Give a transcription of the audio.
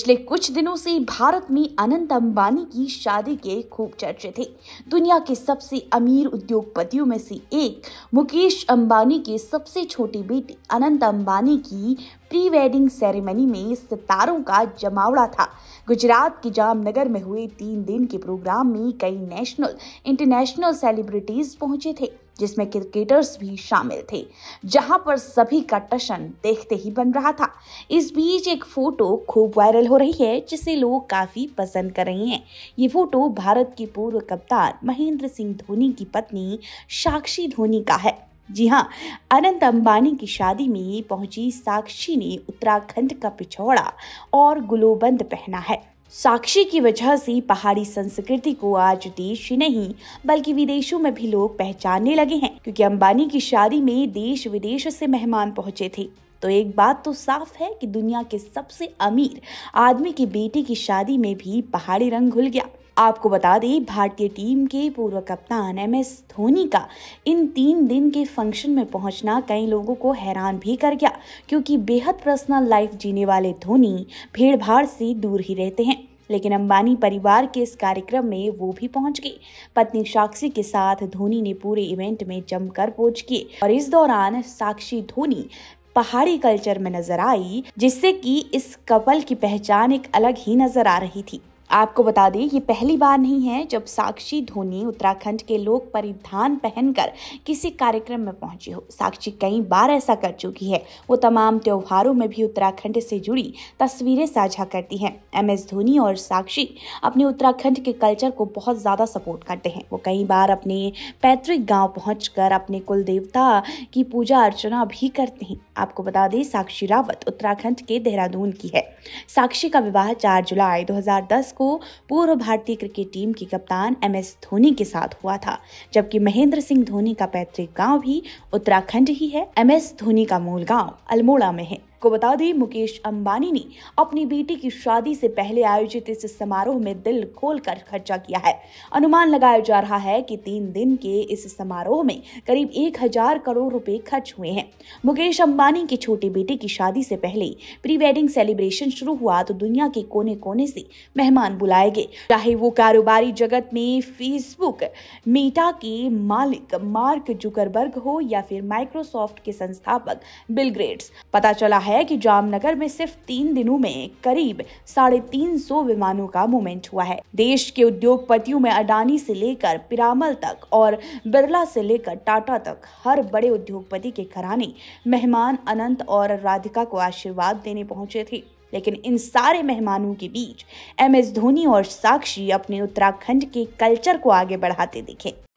पिछले कुछ दिनों से भारत में अनंत अंबानी की शादी के खूब चर्चे थे। दुनिया के सबसे अमीर उद्योगपतियों में से एक मुकेश अंबानी के सबसे छोटी बेटी अनंत अंबानी की प्री वेडिंग सेरेमनी में सितारों का जमावड़ा था। गुजरात के जामनगर में हुए 3 दिन के प्रोग्राम में कई नेशनल इंटरनेशनल सेलिब्रिटीज पहुंचे थे, जिसमें क्रिकेटर्स भी शामिल थे, जहां पर सभी का टशन देखते ही बन रहा था। इस बीच एक फोटो खूब वायरल हो रही है, जिसे लोग काफी पसंद कर रहे हैं। ये फोटो भारत के पूर्व कप्तान महेंद्र सिंह धोनी की पत्नी साक्षी धोनी का है। जी हाँ, अनंत अंबानी की शादी में पहुंची साक्षी ने उत्तराखंड का पिछौड़ा और गुलोबंद पहना है। साक्षी की वजह से पहाड़ी संस्कृति को आज देश ही नहीं बल्कि विदेशों में भी लोग पहचानने लगे हैं, क्योंकि अंबानी की शादी में देश विदेश से मेहमान पहुंचे थे। तो एक बात तो साफ है कि दुनिया के सबसे अमीर आदमी की बेटी की शादी में भी पहाड़ी रंग घुल गया। आपको बता दें, भारतीय टीम के पूर्व कप्तान MS धोनी का इन 3 दिन के फंक्शन में पहुंचना कई लोगों को हैरान भी कर गया, क्योंकि बेहद पर्सनल लाइफ जीने वाले धोनी भीड़भाड़ से दूर ही रहते हैं। लेकिन अंबानी परिवार के इस कार्यक्रम में वो भी पहुंच गए। पत्नी साक्षी के साथ धोनी ने पूरे इवेंट में जमकर पोज किए और इस दौरान साक्षी धोनी पहाड़ी कल्चर में नजर आई, जिससे कि इस कपल की पहचान एक अलग ही नजर आ रही थी। आपको बता दें, ये पहली बार नहीं है जब साक्षी धोनी उत्तराखंड के लोक परिधान पहनकर किसी कार्यक्रम में पहुंची हो। साक्षी कई बार ऐसा कर चुकी है। वो तमाम त्योहारों में भी उत्तराखंड से जुड़ी तस्वीरें साझा करती हैं। MS धोनी और साक्षी अपने उत्तराखंड के कल्चर को बहुत ज़्यादा सपोर्ट करते हैं। वो कई बार अपने पैतृक गाँव पहुँच अपने कुल देवता की पूजा अर्चना भी करते हैं। आपको बता दें, साक्षी रावत उत्तराखंड के देहरादून की है। साक्षी का विवाह 4 जुलाई 2010 को पूर्व भारतीय क्रिकेट टीम के कप्तान MS धोनी के साथ हुआ था, जबकि महेंद्र सिंह धोनी का पैतृक गांव भी उत्तराखंड ही है। MS धोनी का मूल गांव अल्मोड़ा में है। को बता दें, मुकेश अंबानी ने अपनी बेटी की शादी से पहले आयोजित इस समारोह में दिल खोलकर खर्चा किया है। अनुमान लगाया जा रहा है कि 3 दिन के इस समारोह में करीब 1000 करोड़ रुपए खर्च हुए हैं। मुकेश अंबानी की छोटी बेटी की शादी से पहले प्री वेडिंग सेलिब्रेशन शुरू हुआ तो दुनिया के कोने कोने से मेहमान बुलाए गए, चाहे वो कारोबारी जगत में फेसबुक मेटा के मालिक मार्क जुकरबर्ग हो या फिर माइक्रोसॉफ्ट के संस्थापक बिल गेट्स। पता चला है कि जामनगर में सिर्फ 3 दिनों में करीब 350 विमानों का मूवमेंट हुआ है। देश के उद्योगपतियों में अडानी से लेकर पिरामल तक और बिरला से लेकर टाटा तक हर बड़े उद्योगपति के घराने मेहमान अनंत और राधिका को आशीर्वाद देने पहुंचे थे। लेकिन इन सारे मेहमानों के बीच MS धोनी और साक्षी अपने उत्तराखंड के कल्चर को आगे बढ़ाते दिखे।